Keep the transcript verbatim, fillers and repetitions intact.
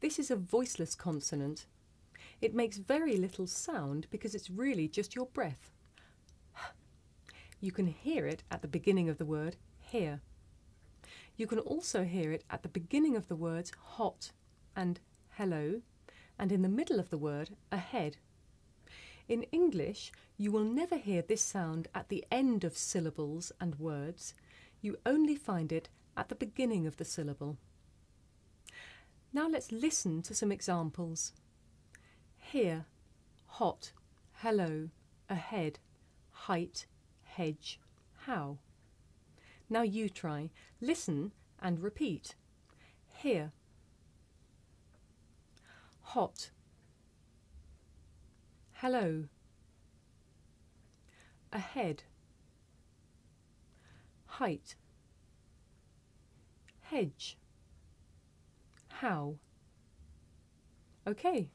This is a voiceless consonant. It makes very little sound because it's really just your breath. You can hear it at the beginning of the word here. You can also hear it at the beginning of the words hot and hello, and in the middle of the word ahead. In English, you will never hear this sound at the end of syllables and words. You only find it at the beginning of the syllable. Now let's listen to some examples. Here, hot, hello, ahead, height, hedge, how. Now you try. Listen and repeat. Here, hot, hello, ahead, height, hedge, how. Okay.